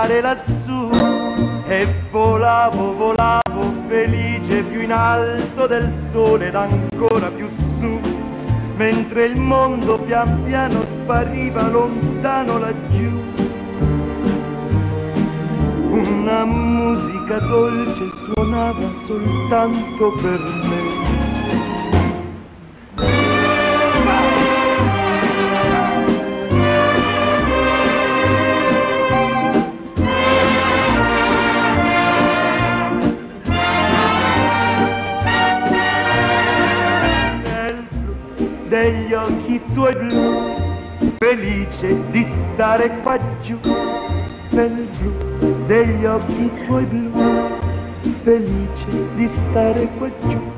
andare lassù e volavo, volavo felice più in alto del sole ed ancora più su, mentre il mondo pian piano spariva lontano laggiù. Una musica dolce suonava soltanto per me. Degli occhi tuoi blu, felice di stare qua giù, bel blu, degli occhi tuoi blu, felice di stare qua giù.